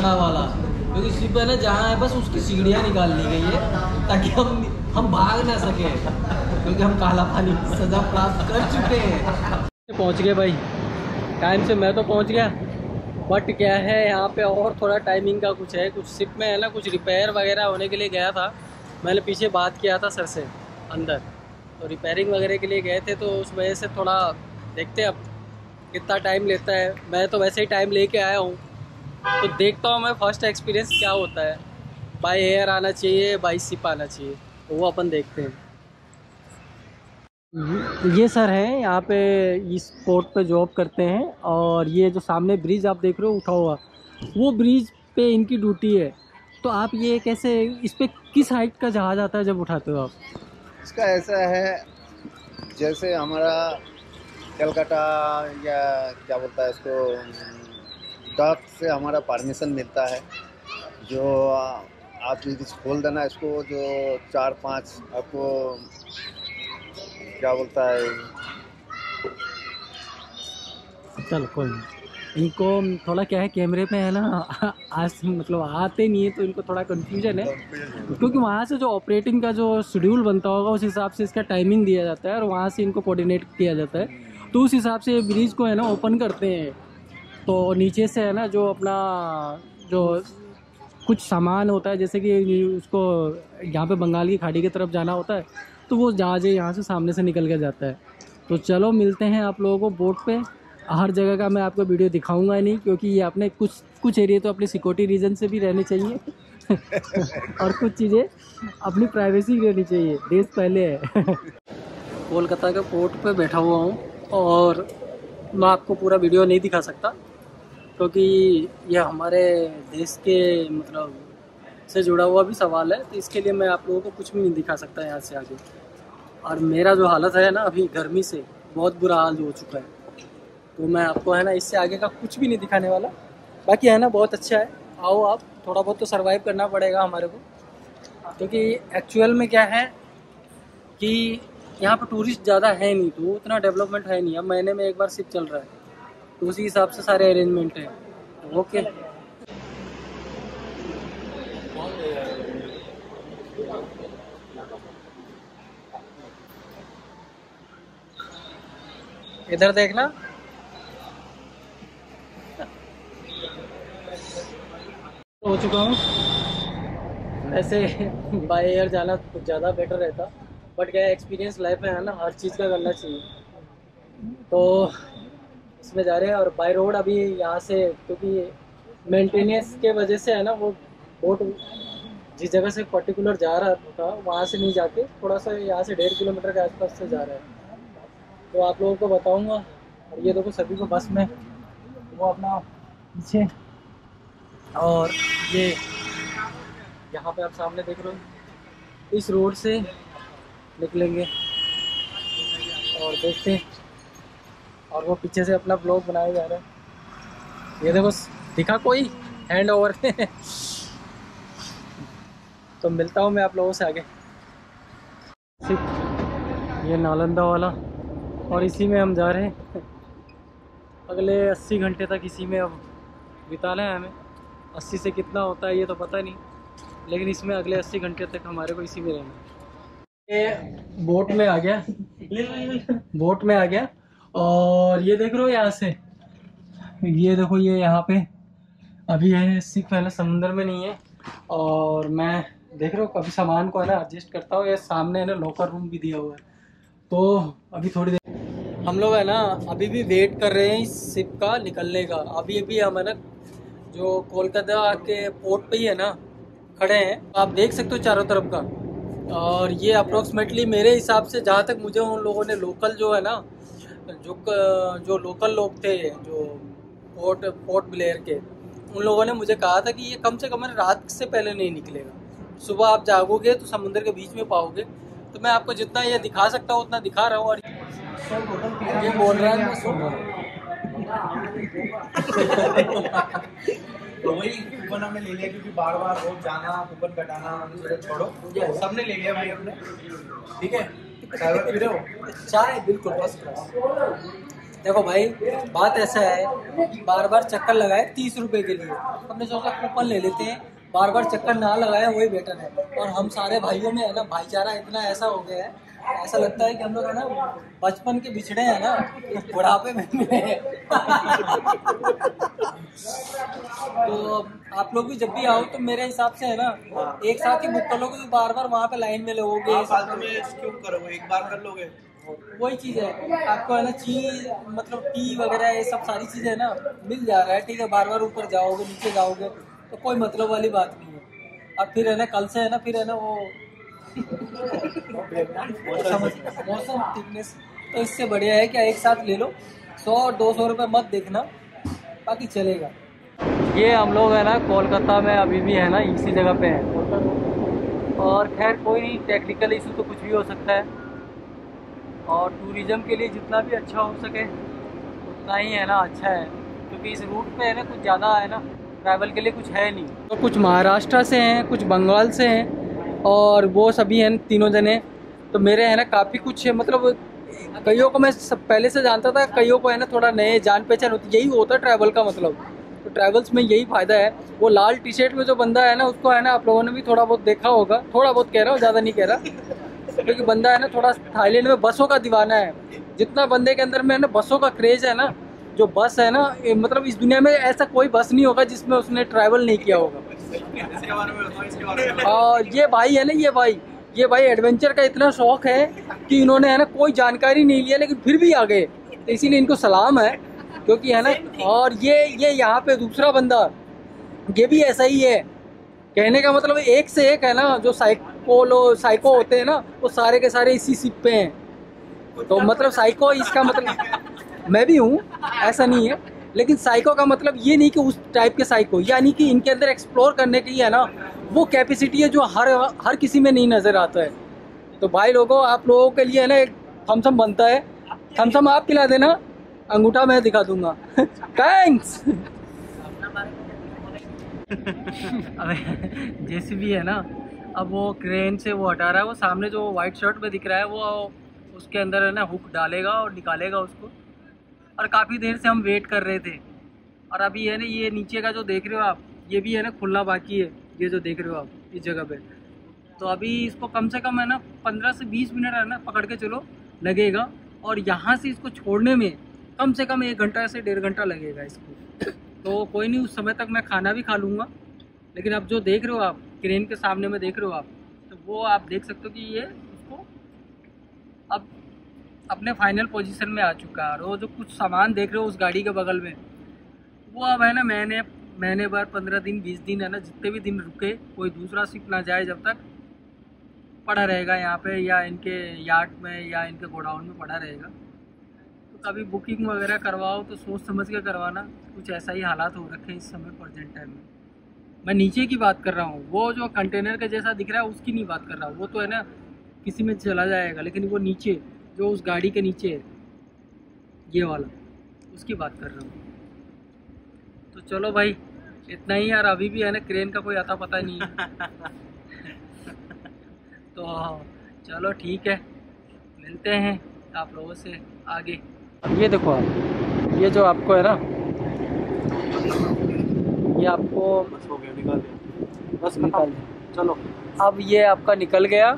झगड़ा वाला, क्योंकि शिप है ना जहाँ है बस उसकी सीढ़ियाँ निकाल ली गई है ताकि हम भाग ना सके, क्योंकि हम काला पानी सजा प्राप्त कर चुके हैं। पहुँच गए भाई टाइम से, मैं तो पहुँच गया, बट क्या है यहाँ पे और थोड़ा टाइमिंग का कुछ है, कुछ शिप में है ना कुछ रिपेयर वगैरह होने के लिए गया था, मैंने पीछे बात किया था सर से अंदर, तो रिपेयरिंग वगैरह के लिए गए थे, तो उस वजह से थोड़ा देखते हैं अब कितना टाइम लेता है। मैं तो वैसे ही टाइम लेके आया हूँ, तो देखता हूँ मैं फर्स्ट एक्सपीरियंस क्या होता है, बाई एयर आना चाहिए बाई शिप आना चाहिए, तो वो अपन देखते हैं। ये सर हैं यहाँ पे इस पोर्ट पे जॉब करते हैं, और ये जो सामने ब्रिज आप देख रहे हो उठा हुआ, वो ब्रिज पे इनकी ड्यूटी है। तो आप ये कैसे, इस पर किस हाइट का जहाज आता है जब उठाते हो आप? इसका ऐसा है जैसे हमारा कलकत्ता या क्या बोलता है इसको, डॉक से हमारा परमिशन मिलता है, जो आप यदि खोल देना इसको जो 4-5 आपको क्या बोलता है, चल खोल। इनको थोड़ा क्या है कैमरे पे है ना आज मतलब आते नहीं है, तो इनको थोड़ा कंफ्यूजन है, क्योंकि वहाँ से जो ऑपरेटिंग का जो शेड्यूल बनता होगा उस हिसाब से इसका टाइमिंग दिया जाता है और वहाँ से इनको कोऑर्डिनेट किया जाता है। तो उस हिसाब से ब्रिज को है ना ओपन करते हैं, तो नीचे से है ना जो अपना जो कुछ सामान होता है, जैसे कि उसको यहाँ पे बंगाल की खाड़ी की तरफ जाना होता है, तो वो जहाज़ यहाँ से सामने से निकल कर जाता है। तो चलो मिलते हैं आप लोगों को बोट पे, हर जगह का मैं आपको वीडियो दिखाऊंगा नहीं, क्योंकि ये आपने कुछ एरिया तो अपने सिक्योरिटी रीजन से भी रहने चाहिए और कुछ चीज़ें अपनी प्राइवेसी भी रहनी चाहिए, देश पहले है। कोलकाता के पोर्ट पे बैठा हुआ हूँ और मैं आपको पूरा वीडियो नहीं दिखा सकता, क्योंकि यह हमारे देश के मतलब से जुड़ा हुआ भी सवाल है, तो इसके लिए मैं आप लोगों को कुछ भी नहीं दिखा सकता यहाँ से आगे। और मेरा जो हालत है ना अभी गर्मी से बहुत बुरा हाल हो चुका है, तो मैं आपको है ना इससे आगे का कुछ भी नहीं दिखाने वाला। बाकी है ना बहुत अच्छा है, आओ आप, थोड़ा बहुत तो सर्वाइव करना पड़ेगा हमारे को, क्योंकि एक्चुअल में क्या है कि यहाँ पर टूरिस्ट ज़्यादा है नहीं, तो उतना डेवलपमेंट है नहीं। अब महीने में एक बार शिप चल रहा है, तो उसी हिसाब से सारे अरेंजमेंट हैं। ओके इधर देखना, हो चुका हूँ। ऐसे बाय एयर जाना कुछ ज़्यादा बेटर रहता, बट क्या एक्सपीरियंस लाइफ में है ना हर चीज़ का करना चाहिए, तो इसमें जा रहे हैं। और बाय रोड अभी यहाँ से क्योंकि मेंटेनेंस के वजह से है ना वो बोट जिस जगह से पर्टिकुलर जा रहा था वहाँ से नहीं जाके थोड़ा सा यहाँ से 1.5 किलोमीटर के आसपास से जा रहा है, तो आप लोगों को बताऊँगा। और ये देखो सभी को बस में वो अपना पीछे, और ये यहाँ पे आप सामने देख रहे हो, इस रोड से निकलेंगे और देखते हैं। और वो पीछे से अपना ब्लॉग बनाया जा रहा है, ये देखो दिखा कोई हैंड ओवर तो मिलता हूँ मैं आप लोगों से आगे। ये नालंदा वाला, और इसी में हम जा रहे हैं, अगले 80 घंटे तक इसी में अब बिताना है हमें। 80 से कितना होता है ये तो पता नहीं, लेकिन इसमें अगले 80 घंटे तक हमारे को इसी में रहना है। ये बोट में आ गया और ये देख रहे हो यहाँ से, ये देखो ये यहाँ पे अभी है सिर्फ पहले समुंदर में नहीं है। और मैं देख रहा हूँ कभी सामान को है ना एडजस्ट करता हूँ, ये सामने है ना लॉकर रूम भी दिया हुआ है। तो अभी थोड़ी देर हम लोग है ना अभी भी वेट कर रहे हैं इस शिप का निकलने का। अभी अभी हम है ना जो कोलकाता के पोर्ट पे ही है ना खड़े हैं, आप देख सकते हो चारों तरफ का। और ये अप्रोक्सीमेटली मेरे हिसाब से जहाँ तक मुझे उन लोगों ने लोकल जो है ना जो लोकल लोग थे जो पोर्ट ब्लेयर के, उन लोगों ने मुझे कहा था कि ये कम से कम रात से पहले नहीं निकलेगा, सुबह आप जागोगे तो समुद्र के बीच में पाओगे। तो मैं आपको जितना ये दिखा सकता हूँ उतना दिखा रहा हूँ। और ये बोल रहा है तो वही कूपन हमने ले लिया, क्योंकि बार बार रोज जाना कूपन कटाना छोड़ो, सबने ले लिया भाई अपने। ठीक है, चाय बिल्कुल फर्स्ट क्लास। देखो भाई बात ऐसा है, बार बार चक्कर लगाए 30 रुपए के लिए, हमने सोचा कूपन ले लेते हैं, बार बार चक्कर ना लगाए वही बेटर है। और हम सारे भाइयों में है ना भाईचारा इतना ऐसा हो गया है, ऐसा लगता है कि हम लोग है ना बचपन के बिछड़े हैं ना बुढ़ापे में तो आप लोग भी जब भी आओ तो मेरे हिसाब से है ना एक साथ ही बुक कर लोगे, बार बार वहाँ पे लाइन में लगोगे, क्यों करोगे, एक बार कर लोगे वही चीज़ है। आपको है ना चीज मतलब टी वगैरह ये सब सारी चीज़ें ना मिल जा रहा है, ठीक है, बार बार ऊपर जाओगे नीचे जाओगे तो कोई मतलब वाली बात नहीं है। और फिर है ना कल से है ना फिर है ना वो मौसम थिकनेस, तो इससे बढ़िया है क्या एक साथ ले लो, 100-200 रुपये मत देखना, बाकी चलेगा। ये हम लोग है ना कोलकाता में अभी भी है ना इसी जगह पे है, और खैर कोई टेक्निकल इशू तो कुछ भी हो सकता है, और टूरिज़म के लिए जितना भी अच्छा हो सके उतना ही है ना अच्छा है, क्योंकि इस रूट पे है ना कुछ ज़्यादा है ना ट्रैवल के लिए कुछ है नहीं। तो कुछ महाराष्ट्र से हैं, कुछ बंगाल से हैं, और वो सभी हैं तीनों जने, तो मेरे है ना काफ़ी कुछ है, मतलब कईयों को मैं सब पहले से जानता था, कईयों को है ना थोड़ा नए जान पहचान होती, यही होता है ट्रैवल का मतलब। तो ट्रैवल्स में यही फ़ायदा है, वो लाल टी शर्ट में जो बंदा है ना उसको है ना आप लोगों ने भी थोड़ा बहुत देखा होगा, थोड़ा बहुत कह रहा हूँ, ज़्यादा नहीं कह रहा, क्योंकि बंदा है ना थोड़ा थाईलैंड में बसों का दीवाना है, जितना बंदे के अंदर में ना बसों का क्रेज़ है ना, जो बस है ना मतलब इस दुनिया में ऐसा कोई बस नहीं होगा जिसमें उसने ट्रैवल नहीं किया होगा। और ये भाई है ना ये भाई एडवेंचर का इतना शौक़ है कि इन्होंने है ना कोई जानकारी नहीं लिया लेकिन फिर भी आ गए, तो इसीलिए इनको सलाम है, क्योंकि है ना। और ये यहाँ पे दूसरा बंदा ये भी ऐसा ही है, कहने का मतलब एक से एक है ना जो साइको होते हैं ना वो सारे के सारे इसी सिप पे हैं। तो मतलब साइको इसका मतलब मैं भी हूँ, ऐसा नहीं है, लेकिन साइको का मतलब ये नहीं कि उस टाइप के साइको, यानी कि इनके अंदर एक्सप्लोर करने की है ना वो कैपेसिटी है जो हर किसी में नहीं नज़र आता है। तो भाई लोगों, आप लोगों के लिए है ना एक थम्सअप बनता है, थम्सअप आप पिला देना, अंगूठा मैं दिखा दूँगा। थैंक्स। अबे जैसे भी है ना, अब वो क्रेन से वो हटा रहा है, वो सामने जो वाइट शर्ट में दिख रहा है वो उसके अंदर है ना हुक डालेगा और निकालेगा उसको। और काफ़ी देर से हम वेट कर रहे थे, और अभी है ना ये नीचे का जो देख रहे हो आप, ये भी है ना खुलना बाकी है, ये जो देख रहे हो आप इस जगह पे। तो अभी इसको कम से कम है ना 15 से 20 मिनट है ना पकड़ के चलो लगेगा, और यहाँ से इसको छोड़ने में कम से कम 1 घंटा से 1.5 घंटा लगेगा इसको। तो कोई नहीं, उस समय तक मैं खाना भी खा लूँगा, लेकिन अब जो देख रहे हो आप क्रेन के सामने में देख रहे हो आप, तो वो आप देख सकते हो कि ये उसको अब अपने फाइनल पोजीशन में आ चुका है। और वो जो कुछ सामान देख रहे हो उस गाड़ी के बगल में, वो अब है ना महीने भर 15 दिन 20 दिन है ना जितने भी दिन रुके, कोई दूसरा शिप ना जाए जब तक पड़ा रहेगा यहाँ पे, या इनके यार्ड में या इनके गोडाउन में पड़ा रहेगा। कभी बुकिंग वगैरह करवाओ तो सोच समझ के करवाना, कुछ ऐसा ही हालात हो रखे इस समय प्रेजेंट टाइम में। मैं नीचे की बात कर रहा हूँ, वो जो कंटेनर के जैसा दिख रहा है उसकी नहीं बात कर रहा हूँ, वो तो है ना किसी में चला जाएगा, लेकिन वो नीचे जो उस गाड़ी के नीचे है ये वाला, उसकी बात कर रहा हूँ। तो चलो भाई इतना ही यार, अभी भी है ना क्रेन का कोई अता पता नहीं है। तो चलो ठीक है, मिलते हैं आप लोगों से आगे। ये देखो आप, ये जो आपको है ना ये आपको बस हो गया, निकाल दिया, बस निकाल दिया, चलो अब ये आपका निकल गया।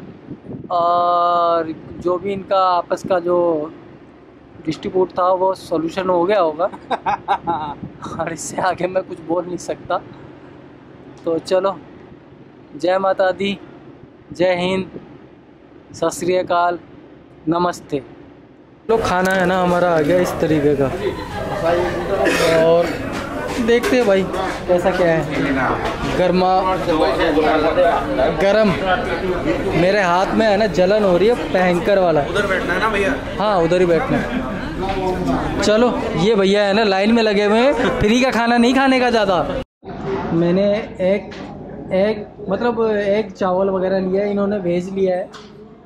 और जो भी इनका आपस का जो डिस्ट्रीब्यूट था वो सॉल्यूशन हो गया होगा, और इससे आगे मैं कुछ बोल नहीं सकता। तो चलो, जय माता दी, जय हिंद, सत श्री अकाल, नमस्ते। तो खाना है ना हमारा आ गया इस तरीके का, और देखते हैं भाई कैसा क्या है। गरम मेरे हाथ में है ना जलन हो रही है, भयंकर वाला। उधर बैठना है ना भैया? हाँ उधर ही बैठना है। चलो ये भैया है ना लाइन में लगे हुए हैं, फ्री का खाना नहीं खाने का ज़्यादा। मैंने एक चावल वगैरह लिया है, इन्होंने भेज लिया है,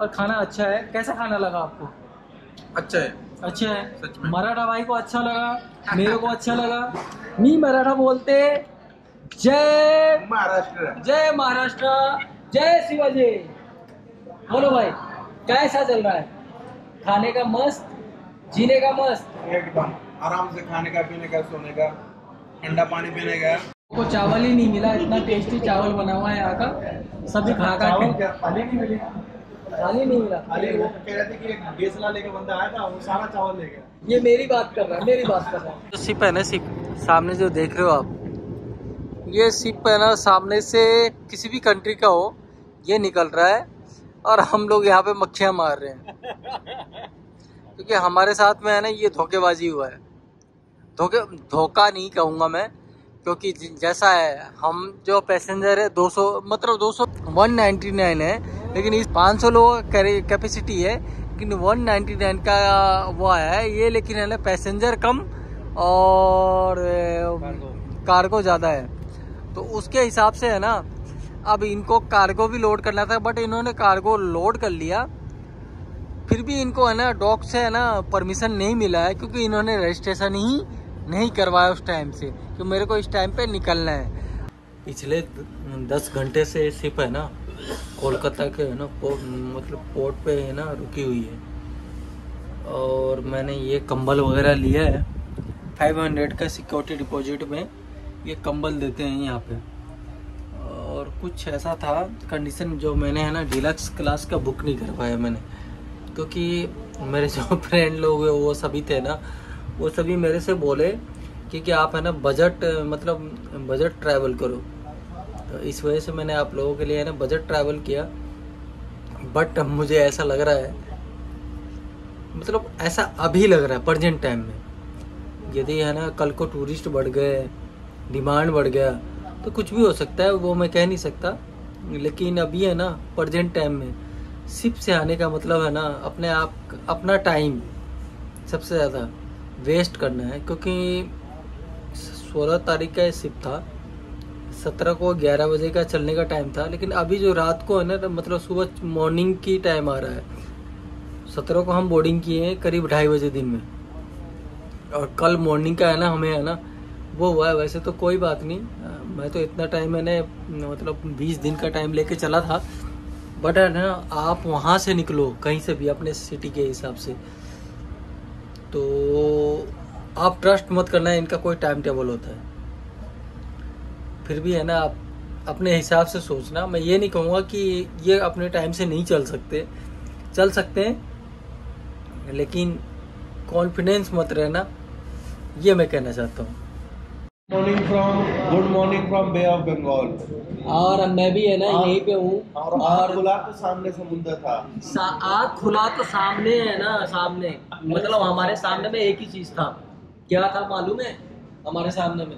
और खाना अच्छा है। कैसा खाना लगा आपको? अच्छा है, अच्छा है सच में। मराठा भाई को अच्छा लगा, मेरे को अच्छा लगा। मी मराठा बोलते, जय महाराष्ट्र, जय महाराष्ट्र, जय शिवाजी। बोलो भाई कैसा चल रहा है खाने का? मस्त जीने का मस्त एकदम, आराम से खाने का, पीने का, सोने का, ठंडा पानी पीने का। को चावल ही नहीं मिला, इतना टेस्टी चावल बना हुआ है यहाँ का, सभी खा खा के। थाली नहीं मिली, थाली नहीं मिला। थाली वो कह रहे थे कि एक बेसला लेके बंदा आया था, वो सारा चावल ले गया। ये मेरी बात कर रहा है, मेरी बात कर रहा है। जो शिप है ना, शिप सामने जो देख रहे हो आप, ये शिप है ना, सामने से किसी भी कंट्री का हो ये निकल रहा है और हम लोग यहाँ पे मक्खियाँ मार रहे हैं क्योंकि हमारे साथ में है ना ये धोखेबाजी हुआ है। धोखा नहीं कहूँगा मैं, क्योंकि जैसा है हम जो पैसेंजर है 199 है, लेकिन इस 500 लोगों का कैपेसिटी है, लेकिन 199 का वो है ये, लेकिन है ना पैसेंजर कम और कार्गो ज़्यादा है, तो उसके हिसाब से है ना अब इनको कार्गो भी लोड करना था, बट इन्होंने कार्गो लोड कर लिया, फिर भी इनको है ना डॉक से है ना परमिशन नहीं मिला है क्योंकि इन्होंने रजिस्ट्रेशन ही नहीं करवाया उस टाइम से कि मेरे को इस टाइम पे निकलना है। पिछले 10 घंटे से शिप है ना कोलकाता के है ना पोर्ट पे है ना रुकी हुई है, और मैंने ये कंबल वगैरह लिया है 500 का सिक्योरिटी डिपॉजिट में, ये कंबल देते हैं यहाँ पे। और कुछ ऐसा था कंडीशन जो मैंने है ना डिलक्स क्लास का बुक नहीं कर पाया मैंने, क्योंकि मेरे जो फ्रेंड लोग हैं वो सभी थे ना, वो सभी मेरे से बोले कि आप है ना बजट ट्रैवल करो, तो इस वजह से मैंने आप लोगों के लिए है ना बजट ट्रैवल किया। बट मुझे ऐसा लग रहा है, ऐसा अभी लग रहा है प्रजेंट टाइम में, यदि है ना कल को टूरिस्ट बढ़ गए, डिमांड बढ़ गया तो कुछ भी हो सकता है, वो मैं कह नहीं सकता, लेकिन अभी है ना प्रजेंट टाइम में शिप से आने का मतलब है ना अपने आप अपना टाइम सबसे ज़्यादा वेस्ट करना है, क्योंकि 16 तारीख का शिप था, 17 को 11 बजे का चलने का टाइम था, लेकिन अभी जो रात को है ना सुबह मॉर्निंग की टाइम आ रहा है। 17 को हम बोर्डिंग किए हैं करीब 2:30 बजे दिन में, और कल मॉर्निंग का है ना हमें है ना वो हुआ है। वैसे तो कोई बात नहीं, मैं तो इतना टाइम मैंने 20 दिन का टाइम लेके चला था, बट है ना आप वहाँ से निकलो कहीं से भी अपने सिटी के हिसाब से, तो आप ट्रस्ट मत करना है, इनका कोई टाइम टेबल होता है, फिर भी है ना आप अपने हिसाब से सोचना। मैं ये नहीं कहूँगा कि ये अपने टाइम से नहीं चल सकते, चल सकते हैं, लेकिन कॉन्फिडेंस मत रहना, ये मैं कहना चाहता हूँ। Good morning from Bay of Bengal, और मैं भी है ना यहीं पे हूँ, और खुला तो सामने समुद्र था, आग खुला तो सामने है ना, सामने हमारे सामने में एक ही चीज था, क्या था मालूम है? हमारे सामने में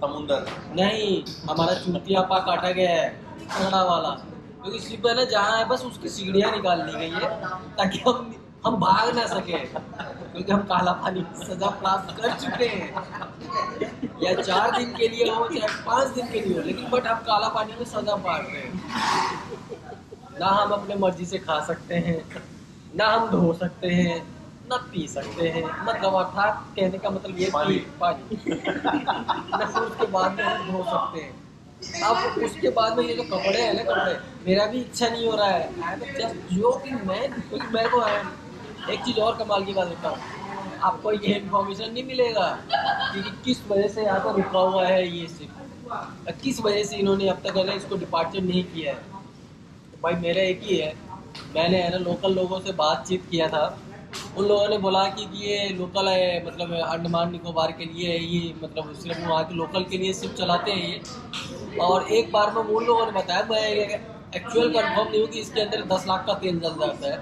समुद्र नहीं, हमारा चूतिया पा काटा गया है कड़ा वाला, क्योंकि शिप है ना जहाँ है बस उसकी सीढ़ियाँ निकाल ली गई है ताकि हम भाग ना सके, क्योंकि हम काला पानी सजा प्राप्त कर चुके हैं, या 4 दिन के लिए हो चाहे 5 दिन के लिए हो, लेकिन बट हम काला पानी में सजा पा रहे हैं ना, हम अपने मर्जी से खा सकते हैं ना, हम धो सकते हैं ना, पी सकते हैं, मतलब अर्थात कहने का मतलब ये पानी ना उसके बाद में हम धो सकते हैं। अब उसके बाद में ये जो कपड़े हैं ना, कपड़े मेरा भी इच्छा नहीं हो रहा है, क्योंकि मेरे को एक चीज़ और कमाल की बात होता है, आपको ये इन्फॉर्मेशन नहीं मिलेगा कि किस वजह से यहाँ पर रुका हुआ है ये शिप, किस वजह से इन्होंने अब तक है ना इसको डिपार्चर नहीं किया है। तो भाई मेरा एक ही है, मैंने है ना लोकल लोगों से बातचीत किया था, उन लोगों ने बोला कि ये लोकल है, अंडमान निकोबार के लिए है ये, सिर्फ वहाँ के लोकल के लिए शिप चलाते हैं ये। और एक बार में उन लोगों ने बताया, मैं एक्चुअल कन्फर्म नहीं हूँ कि इसके अंदर 10 लाख का तेल जल जाता है,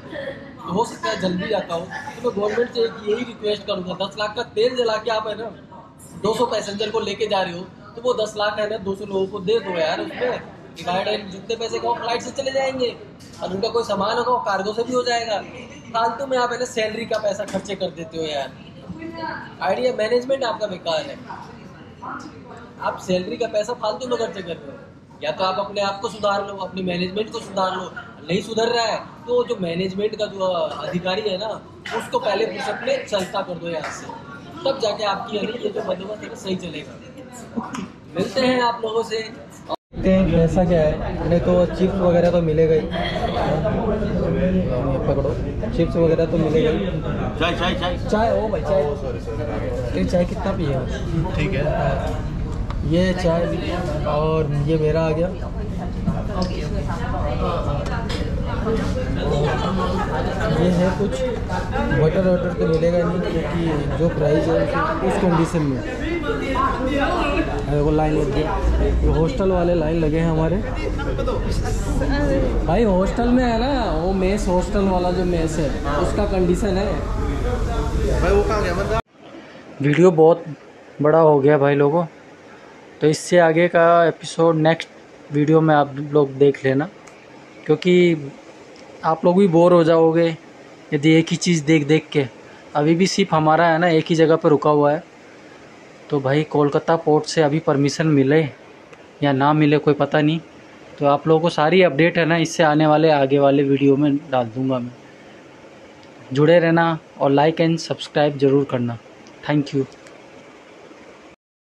हो सकता है जल्दी जाता हूँ, तो मैं गवर्नमेंट से यही रिक्वेस्ट करूँगा, 10 लाख का तेल जला के आप है ना 200 पैसेंजर को लेके जा रहे हो, तो वो 10 लाख है ना 200 लोगों को दे दो यार, उसमें डिवाइड एंड जितने पैसे का फ्लाइट से चले जाएंगे, और उनका कोई सामान होगा कार्गो से भी हो जाएगा, फालतू तो में आप है ना सैलरी का पैसा खर्चे कर देते हो यार, आइडिया मैनेजमेंट आपका बेकार है, आप सैलरी का पैसा फालतू में खर्चे करते हो। या तो आप अपने आप को सुधार लो, अपने मैनेजमेंट को सुधार लो, नहीं सुधर रहा है तो जो मैनेजमेंट का जो अधिकारी है ना उसको पहले पुशअप में चलता कर दो यहाँ से, तब जाके आपकी ये जो बंदोबस्त है सही चलेगा। मिलते हैं आप लोगों से। पैसा क्या है, हमें तो चिप्स वगैरह तो मिलेगा ही, पकड़ो चिप्स वगैरह तो मिलेगा ही। चाय चाय चाय चाय ओ भाई चाय, ये चाय कितना पिए? ठीक है, ये चाय और ये मेरा आ गया। ये है कुछ वाटर वाटर तो मिलेगा नहीं क्योंकि जो प्राइस है उस कंडीशन में। वो लाइन लग गई, हॉस्टल वाले लाइन लगे हैं हमारे भाई। हॉस्टल में है ना वो मेस, हॉस्टल वाला जो मेस है उसका कंडीशन है भाई, वो कहाँ गया बंदा। वीडियो बहुत बड़ा हो गया भाई लोगों, तो इससे आगे का एपिसोड नेक्स्ट वीडियो में आप लोग देख लेना, क्योंकि आप लोग भी बोर हो जाओगे यदि एक ही चीज़ देख देख के। अभी भी सिर्फ हमारा है ना एक ही जगह पर रुका हुआ है, तो भाई कोलकाता पोर्ट से अभी परमिशन मिले या ना मिले कोई पता नहीं, तो आप लोगों को सारी अपडेट है ना इससे आने वाले आगे वाले वीडियो में डाल दूंगा मैं। जुड़े रहना और लाइक एंड सब्सक्राइब ज़रूर करना। Thank you.